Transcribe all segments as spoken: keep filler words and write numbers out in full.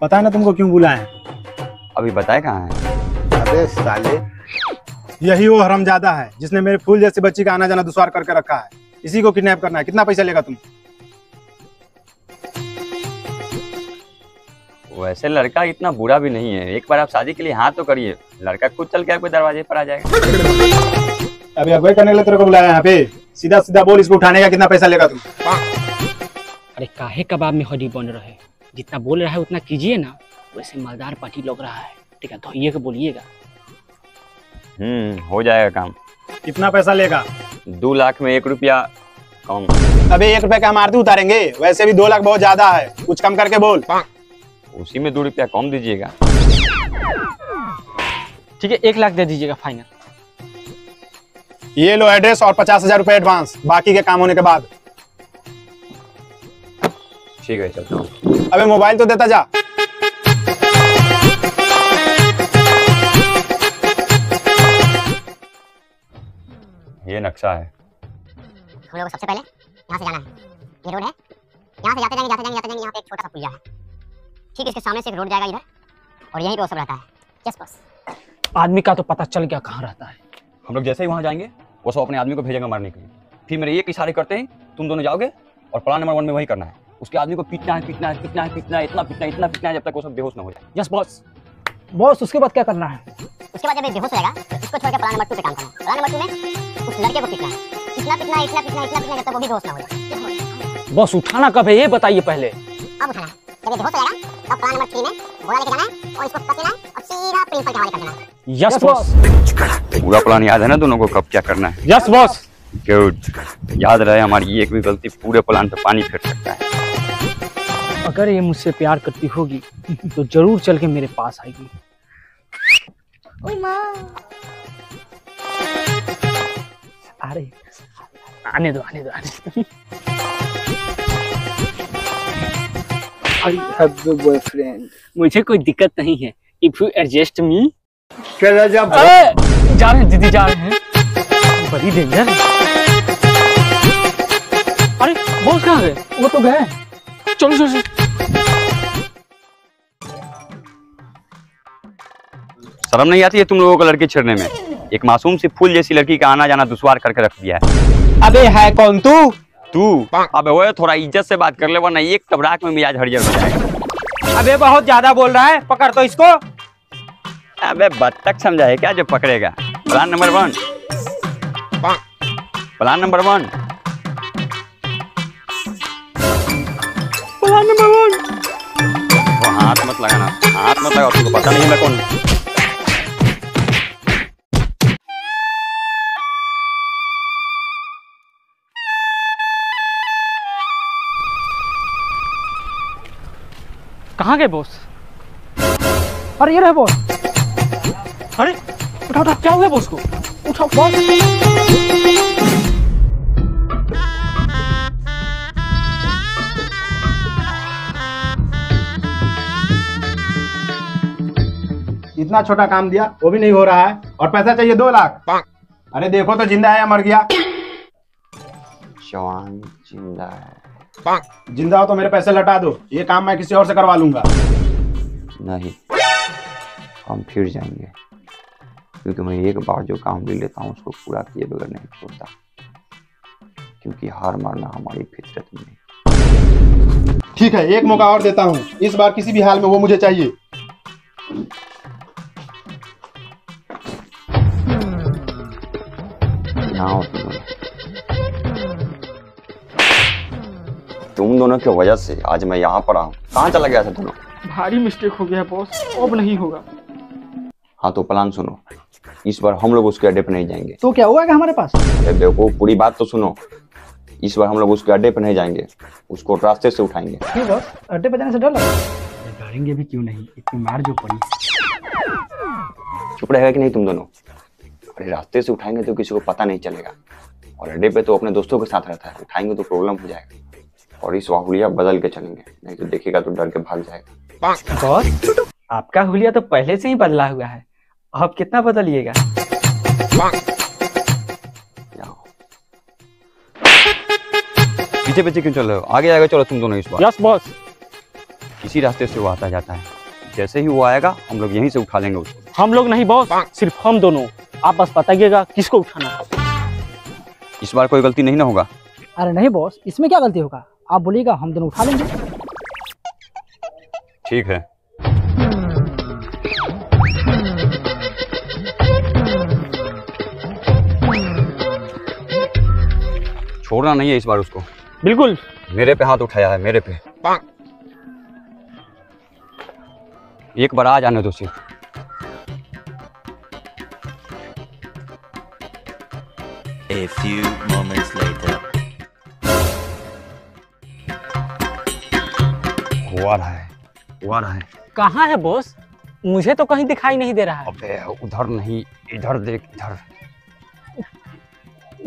पता है ना तुमको क्यों बुलाए हैं? अभी बताए कहाँ है? अबे साले, यही वो हरामजादा है जिसने मेरे फूल जैसी बच्ची का आना जाना दुश्वार करके रखा है। इसी को किडनैप करना है। कितना पैसा लेगा तुम? वैसे लड़का इतना बुरा भी नहीं है, एक बार आप शादी के लिए हाथ तो करिए। लड़का खुद चल के आपके दरवाजे पर आ जाएगा। अभी आप करने लग तेरे को बुलाया यहाँ पे। सीधा सीधा बोल, इसको उठाने का कितना पैसा लेगा तुम? अरे काहे कबाब में हड्डी बन रहे, जितना बोल रहा है उतना कीजिए ना। वैसे मजेदार पार्टी लग रहा है, ठीक है, धोइए के बोलिएगा। हम्म, हो जाएगा काम। कितना पैसा लेगा? दो लाख में एक रुपया कम। अबे एक रुपया का हम आरती उतारेंगे, वैसे भी दो लाख बहुत ज्यादा है, कुछ कम करके बोल। उसी में दो रुपया कम दीजिएगा। ठीक है, एक लाख दे दीजिएगा फाइनल। ये लो एड्रेस और पचास हजार रुपए एडवांस, बाकी के काम होने के बाद। ठीक है, चलता हूँ। अबे मोबाइल तो देता जा। ये नक्शा है। हम लोग सबसे पहले यहाँ से जाना है। ये रोड है, यहाँ से जाते जाएंगे जाते जाएंगे जाते जाएंगे यहाँ पे एक छोटा सा पुलिया है, ठीक है, इसके सामने से एक रोड जाएगा इधर, और यहीं पे वो सब रहता है। बस आदमी का तो पता चल गया कहाँ रहता है। हम लोग जैसे ही वहाँ जाएंगे वो सब अपने आदमी को भेजेगा मारने के लिए। फिर मेरे ये इशारे करते ही तुम दोनों जाओगे और प्लान नंबर वन में वही करना है। उसके आदमी को पीटना है पीटना है पीटना है पीटना है इतना पीटना है इतना पीटना है जब तक वो सब बेहोश ना हो जाए। Yes boss. बॉस, उसके बाद क्या करना है? उसके बाद जब ये बेहोश रहेगा इसको छोड़ के प्लान नंबर टू पे काम करना है। प्लान नंबर टू में उस लड़के को पीटना है, इतना पीटना है इतना पीटना है इतना पीटना है जब तक वो बेहोश ना हो जाए। बॉस, उठाना कब है ये बताइए पहले। अब उठाना जब ये बेहोश हो जाएगा तब प्लान नंबर थ्री में बोला लेके जाना है और इसको पकड़ना है और सीधा प्रिंसिपल के हवाले कर देना है। Yes boss. पूरा प्लान याद है ना दोनों को कब क्या करना है? Yes boss. गुड। याद रहे हमारी एक भी गलती पूरे प्लान पे पानी फेर सकता है। अगर ये मुझसे प्यार करती होगी तो जरूर चल के मेरे पास आएगी। ओए माँ। अरे आने दो आने दो आने दो। I have a boyfriend. मुझे कोई दिक्कत नहीं है। If you adjust me. चला जा जा रहे दीदी जा रहे हैं। बड़ी डेंजर। अरे बॉस कहाँ गए? वो तो गए। चलो चलो चलो। शर्म नहीं आती है तुम लोगों को लड़की छेड़ने में? एक मासूम सी फूल जैसी लड़की का आना जाना दुश्वार करके रख दिया है। अबे है कौन तू? तू। अबे वो थोड़ा इज्जत से बात कर ले वरना एक तबराक में मिजाज हरियर हो जाएगा। अबे बहुत ज्यादा बोल रहा है, पकड़ तो इसको। अबे बत्तख समझा है क्या जो पकड़ेगा? Plan number one, plan number one, plan number one. वो हाथ मत लगाना, हाथ मत लगाओ, तुमको पता नहीं मैं कौन। कहाँ गए बॉस? अरे ये रहे बॉस। अरे उठा उठा, क्या हुआ बॉस को? उठा बॉस। इतना छोटा काम दिया वो भी नहीं हो रहा है और पैसा चाहिए दो लाख। अरे देखो तो जिंदा है या मर गया। जवान जिंदा है। जिंदा हो तो मेरे पैसे लौटा दो, ये काम मैं किसी और से करवा लूंगा। नहीं, हम फिर जाएंगे क्योंकि मैं एक बार जो काम ले लेता हूँ उसको पूरा किए बगैर नहीं छोड़ता, क्योंकि हार मारना हमारी फितरत में है। ठीक है, एक मौका और देता हूँ, इस बार किसी भी हाल में वो मुझे चाहिए। तुम दोनों की वजह से आज मैं यहाँ पर आऊँ। कहाँ चला गया था तुम लोग? भारी मिस्टेक हो गया बॉस, अब नहीं होगा। हाँ तो प्लान सुनो, इस बार हम लोग उसके अड्डे पर नहीं जाएंगे। तो क्या हुआ हमारे पास? अरे बेवकूफ, पूरी बात तो सुनो। इस बार हम लोग उसके अड्डे पर नहीं जाएंगे, उसको रास्ते से उठाएंगे। क्यों बॉस, अड्डे पर जाने से डर लगा? डरेंगे भी क्यों नहीं, इतनी मार जो पड़ी। चुप रहेगा कि नहीं तुम दोनों? अरे रास्ते से उठाएंगे तो किसी को पता नहीं चलेगा, और अड्डे पे तो अपने दोस्तों के साथ रहता है, उठाएंगे तो प्रॉब्लम हो जाएगा। और इस बार हुलिया बदल के चलेंगे, नहीं तो देखेगा तो डर के भाग जाएगा। बॉस, आपका हुलिया तो पहले से ही बदला हुआ है, आप कितना बदलिएगा। पीछे पीछे क्यों चल रहे हो, आगे आगे चलो तुम दोनों इस बार। Yes boss. किसी रास्ते से वो आता जाता है। जैसे ही वो आएगा हम लोग यहीं से उठा लेंगे उसको। हम लोग नहीं बॉस, सिर्फ हम दोनों। आप बस बताइएगा किसको उठाना है। इस बार कोई गलती नहीं ना होगा। अरे नहीं बॉस, इसमें क्या गलती होगा, आप बोलिएगा हम दोनों उठा लेंगे। ठीक है। छोड़ना नहीं है इस बार उसको। बिल्कुल। मेरे पे हाथ उठाया है, मेरे पे। एक बार आ जाने दो सिर्फ। A few moments later. हुआ रहा है, हुआ रहा है। कहाँ है बॉस? मुझे तो कहीं दिखाई नहीं दे रहा है। अबे उधर नहीं, इधर देख, इधर।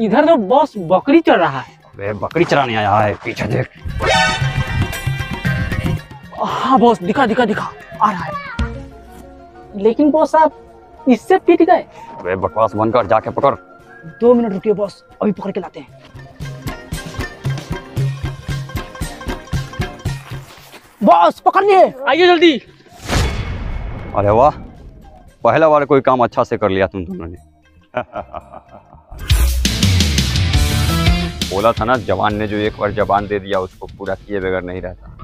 इधर तो बॉस बकरी चल रहा है। अबे बकरी चराने आया है, पीछे देख। हाँ बॉस, दिखा दिखा दिखा, आ रहा है। लेकिन बॉस आप इससे पीट गए। अबे बकवास बनकर, जाके पकड़। दो मिनट रुकिए बॉस, अभी पकड़ के लाते हैं। बॉस पकड़ लिए, आइए जल्दी। अरे वाह, पहला बार कोई काम अच्छा से कर लिया तुम दोनों ने। बोला था ना, जवान ने जो एक बार जवान दे दिया उसको पूरा किए बगैर नहीं रहता।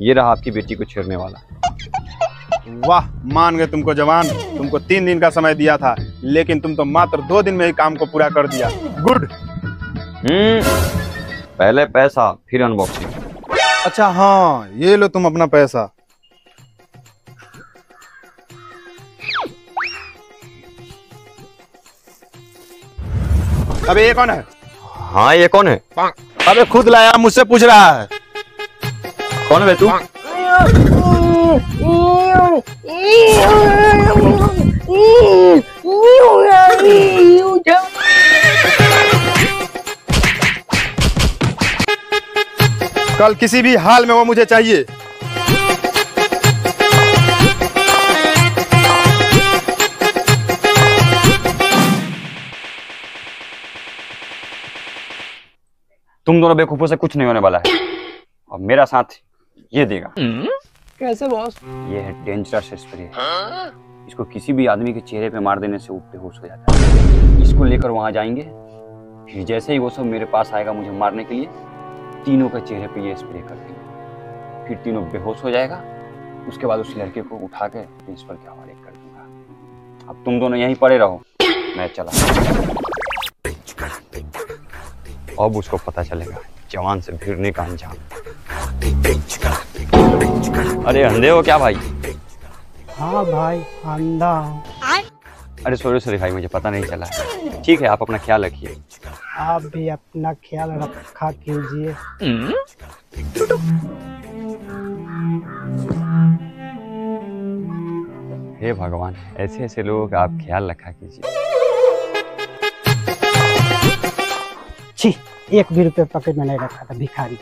ये रहा आपकी बेटी को छेड़ने वाला। वाह, मान गए तुमको जवान। तुमको तीन दिन का समय दिया था, लेकिन तुम तो मात्र दो दिन में ही काम को पूरा कर दिया। गुड। हम्म, पहले पैसा फिर अनबॉक्सिंग। अच्छा हाँ, ये लो तुम अपना पैसा। अबे ये कौन है? हाँ ये कौन है? अबे खुद लाया, मुझसे पूछ रहा है। कौन है तू? कल किसी भी हाल में वो मुझे चाहिए। तुम दोनों बेवकूफों से कुछ नहीं होने वाला है। और मेरा साथ ये देगा। कैसे बॉस? ये है डेंजरस स्प्रे। इसको किसी भी आदमी के चेहरे पे मार देने से वो बेहोश हो जाता है। इसको लेकर वहां जाएंगे, फिर जैसे ही वो सब मेरे पास आएगा मुझे मारने के लिए, तीनों के चेहरे पे ये स्प्रे कर देंगे। फिर तीनों बेहोश हो जाएगा। उसके बाद उस लड़के को उठा के प्रिंसिपल के हवाले कर दूंगा। अब तुम दोनों यहीं पड़े रहो, मैं चला। अब उसको पता चलेगा जवान से भिड़ने का अंजाम। अरे अंधे हो क्या भाई? हाँ भाई अंधा। अरे सॉरी सॉरी भाई, मुझे पता नहीं चला। ठीक है, आप अपना ख्याल रखिए। आप भी अपना ख्याल रखा कीजिए। हे भगवान, ऐसे ऐसे लोग आप ख्याल रखा कीजिए। छी, एक भी रुपये पॉकेट में नहीं रखा था, भिखारी।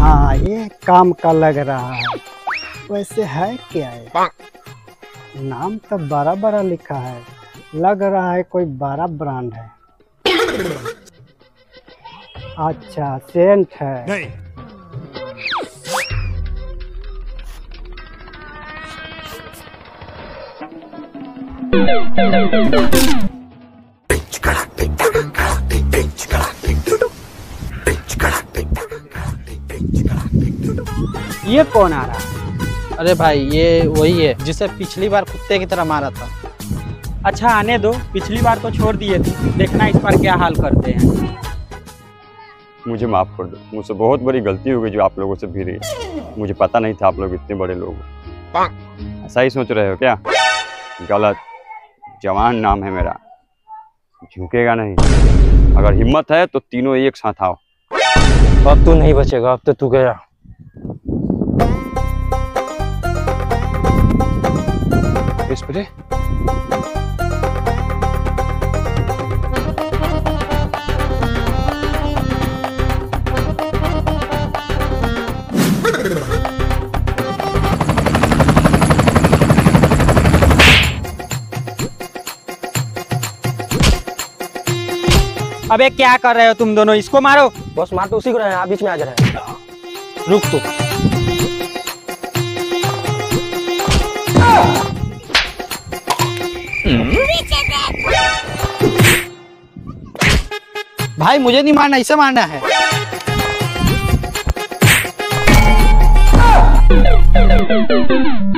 हाँ ये काम का लग रहा है। वैसे है क्या है? नाम तो बारा बारा लिखा है, लग रहा है कोई बारा ब्रांड है। अच्छा सेंट है। नहीं। ये कौन आ रहा है? अरे भाई ये वही है जिसे पिछली बार कुत्ते की तरह मारा था। अच्छा आने दो, पिछली बार तो छोड़ दिए थे, देखना इस बार क्या हाल करते हैं। मुझे माफ कर दो, मुझसे बहुत बड़ी गलती हो गई जो आप लोगों से भिड़ी। मुझे पता नहीं था आप लोग इतने बड़े लोग हो। ऐसा ही सोच रहे हो क्या? गलत। जवान नाम है मेरा, झुकेगा नहीं। अगर हिम्मत है तो तीनों एक साथ आओ। अब तू नहीं बचेगा, अब तो तू गया। स्प्रे अबे क्या कर रहे हो तुम दोनों? इसको मारो। बस मार तो उसी को रहे हैं, आप बीच में आ जा रहे हैं। रुक तो। भाई मुझे नहीं मारना, इसे मारना है।